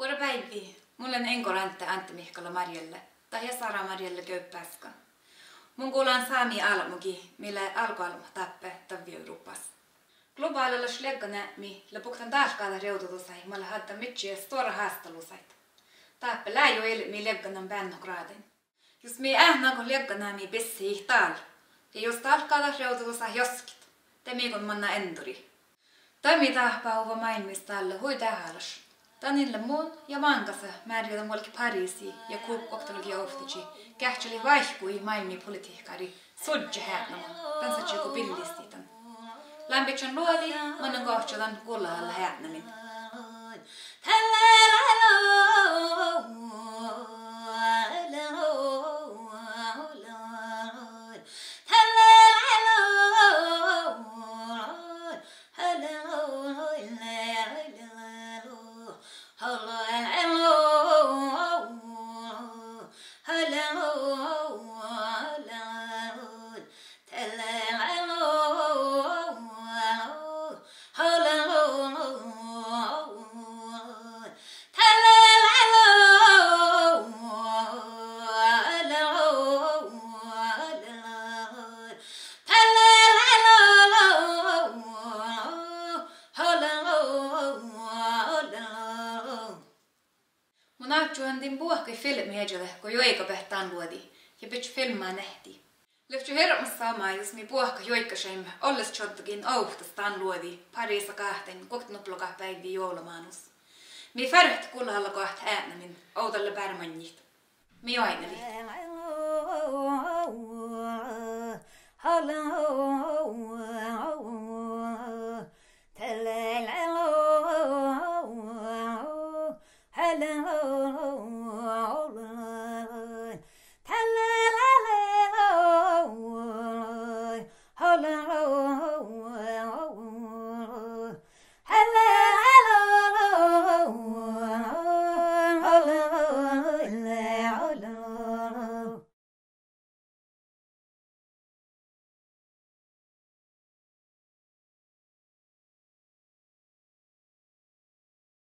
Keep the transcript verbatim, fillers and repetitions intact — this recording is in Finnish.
Vuoropäiviä. Mulla on engolanta Antti Mihkola Marjelle tai ja Sara Marielle Gaup Beaska. Mun kuulan saami almuki, millä alkoalma tappe tavio rupas. Globaalilla slegganämi lopuktan taaskana reututusai, millä hatta mitchiä stora haastalusait. Tappe läjoelmi legganan bännokraadin. Jos me ähnäko legganämi bessi ihtaal, ja jos taaskana reututusai joskit, te miikon manna enduri. Tami tahpa uva mainmistalle hui tähälas. Tänille muun ja vankassa määriötä mulki Pariisi ja kuup-oktologia oftici, kähtseli vaihkui maimi politiikari, sudja hätnaman, tänsätsi ku pillistiitan. Lämpitsän luoli, mannen kohtselan kullaalla hätnamin. Juhandin puhki filmi heidälle, kun joika pehtaan luodi, ja pitsi filmaa nähti. Lyhti hirmas samaa, jos mi puhki joikasem, olles jottakin ouhtastaan luodi, parissa kahten, kohtnoplokaa päiviä joulumaanus. Mi färht kullalla koht äänemin, oudalle pärmannit. Mi aineli. Hello.